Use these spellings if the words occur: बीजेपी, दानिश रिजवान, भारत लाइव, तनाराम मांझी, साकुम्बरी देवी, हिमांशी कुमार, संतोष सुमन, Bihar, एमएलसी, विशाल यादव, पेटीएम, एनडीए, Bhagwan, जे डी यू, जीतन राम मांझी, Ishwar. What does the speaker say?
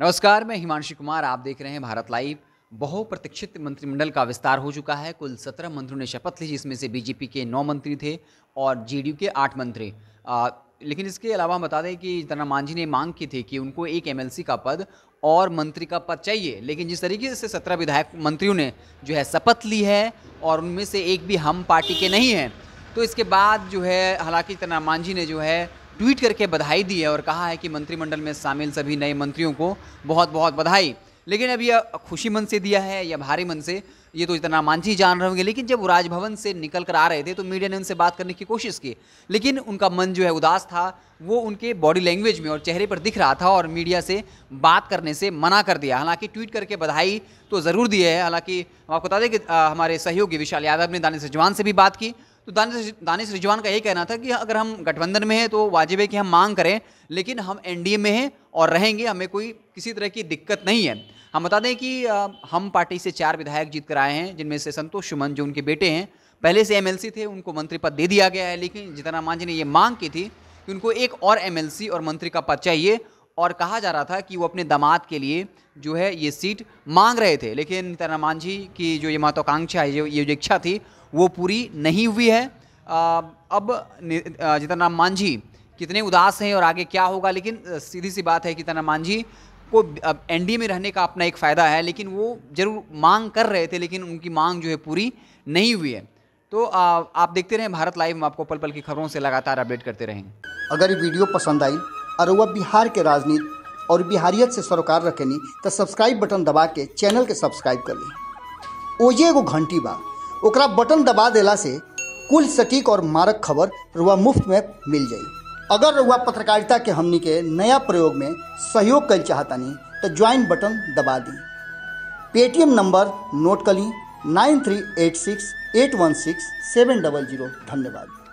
नमस्कार, मैं हिमांशी कुमार, आप देख रहे हैं भारत लाइव। बहुप्रतीक्षित मंत्रिमंडल का विस्तार हो चुका है। कुल 17 मंत्रियों ने शपथ ली, जिसमें से बीजेपी के 9 मंत्री थे और जेडीयू के 8 मंत्री। लेकिन इसके अलावा हम बता दें कि तनाराम मांझी ने मांग की थी कि उनको एक एमएलसी का पद और मंत्री का पद चाहिए, लेकिन जिस तरीके से 17 विधायक मंत्रियों ने जो है शपथ ली है और उनमें से एक भी हम पार्टी के नहीं हैं, तो इसके बाद जो है हालांकि तनाराम मांझी ने जो है ट्वीट करके बधाई दी है और कहा है कि मंत्रिमंडल में शामिल सभी नए मंत्रियों को बहुत बहुत बधाई। लेकिन अब यह खुशी मन से दिया है या भारी मन से, ये तो तनाराम मांझी जान रहे होंगे, लेकिन जब वो राजभवन से निकल कर आ रहे थे तो मीडिया ने उनसे बात करने की कोशिश की, लेकिन उनका मन जो है उदास था, वो उनके बॉडी लैंग्वेज में और चेहरे पर दिख रहा था और मीडिया से बात करने से मना कर दिया। हालांकि ट्वीट करके बधाई तो ज़रूर दी है। हालांकि हम आपको बता दें कि हमारे सहयोगी विशाल यादव ने दानिश रिजवान से भी बात की, तो दानिश रिजवान का यही कहना था कि अगर हम गठबंधन में हैं तो वाजिब है कि हम मांग करें, लेकिन हम एनडीए में हैं और रहेंगे, हमें कोई किसी तरह की दिक्कत नहीं है। हम बता दें कि हम पार्टी से 4 विधायक जीत कर आए हैं, जिनमें से संतोष सुमन जो उनके बेटे हैं पहले से एमएलसी थे, उनको मंत्री पद दे दिया गया है, लेकिन जीतन राम मांझी ने ये मांग की थी कि उनको एक और एमएलसी और मंत्री का पद चाहिए और कहा जा रहा था कि वो अपने दामाद के लिए जो है ये सीट मांग रहे थे। लेकिन तनाराम मांझी की जो ये महत्वाकांक्षा है, ये जो इच्छा थी, वो पूरी नहीं हुई है। अब तनाराम मांझी कितने उदास हैं और आगे क्या होगा, लेकिन सीधी सी बात है कि तनाराम मांझी को अब एनडीए में रहने का अपना एक फ़ायदा है, लेकिन वो जरूर मांग कर रहे थे, लेकिन उनकी मांग जो है पूरी नहीं हुई है। तो आप देखते रहें भारत लाइव, हम आपको पल पल की खबरों से लगातार अपडेट करते रहेंगे। अगर ये वीडियो पसंद आई और वह बिहार के राजनीति और बिहारियत से सरोकार रखेनी तो सब्सक्राइब बटन दबा के चैनल के सब्सक्राइब कर ली। ओजे एगो घंटी बा, ओकरा बटन दबा देला से कुल सटीक और मारक खबर रुआ मुफ्त में मिल जाई। अगर रुआ पत्रकारिता के हमनी के नया प्रयोग में सहयोग कर चाहतानी तो ज्वाइन बटन दबा दी। पेटीएम नंबर नोट कर ली, 9386816700। धन्यवाद।